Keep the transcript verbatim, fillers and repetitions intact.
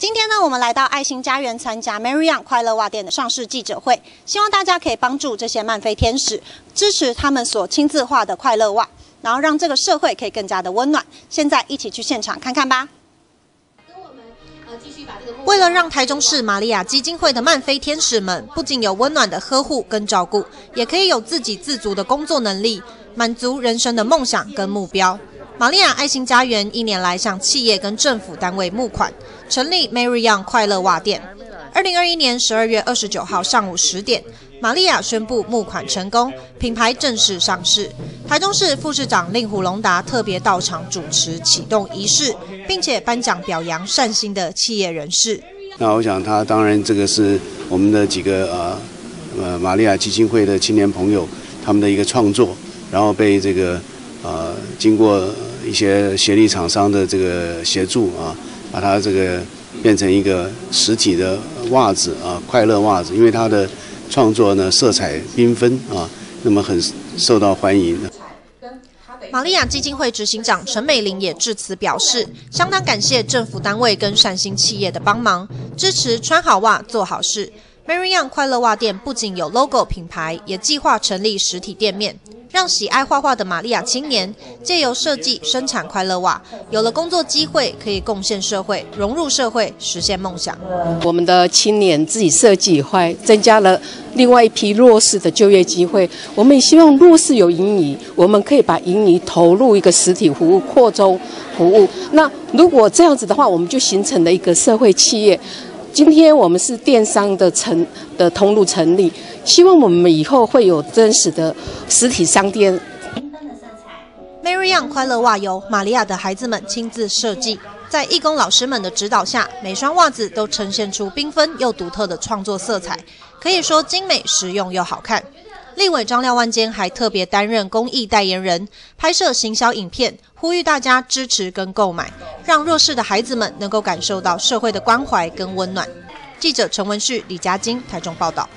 今天呢，我们来到爱心家园参加 Merry Young 快乐袜店的上市记者会，希望大家可以帮助这些漫飞天使，支持他们所亲自画的快乐袜，然后让这个社会可以更加的温暖。现在一起去现场看看吧。 为了让台中市玛利亚基金会的漫飞天使们不仅有温暖的呵护跟照顾，也可以有自给自足的工作能力，满足人生的梦想跟目标，玛利亚爱心家园一年来向企业跟政府单位募款，成立 Merry Young 快乐袜店。二零二一年十二月二十九号上午十点，玛利亚宣布募款成功，品牌正式上市。台中市副市长令狐龙达特别到场主持启动仪式，并且颁奖表扬善心的企业人士。那我想，他当然这个是我们的几个呃呃玛利亚基金会的青年朋友他们的一个创作，然后被这个呃经过一些协力厂商的这个协助啊，把它这个。 变成一个实体的袜子啊，快乐袜子，因为它的创作呢色彩缤纷啊，那么很受到欢迎。玛利亚基金会执行长陈美玲也致辞表示，相当感谢政府单位跟善心企业的帮忙，支持穿好袜做好事。Merry Young 快乐袜店不仅有 logo 品牌，也计划成立实体店面。 让喜爱画画的玛利亚青年借由设计生产快乐袜，有了工作机会，可以贡献社会、融入社会，实现梦想。我们的青年自己设计以外，增加了另外一批弱势的就业机会。我们也希望弱势有盈余，我们可以把盈余投入一个实体服务、扩充服务。那如果这样子的话，我们就形成了一个社会企业。 今天我们是电商的成的通路成立，希望我们以后会有真实的实体商店。Merry Young 快乐袜由玛利亚的孩子们亲自设计，在义工老师们的指导下，每双袜子都呈现出缤纷又独特的创作色彩，可以说精美、实用又好看。立委张廖万坚还特别担任公益代言人，拍摄行销影片，呼吁大家支持跟购买。 让弱势的孩子们能够感受到社会的关怀跟温暖。记者陈文旭、李佳晶，台中报道。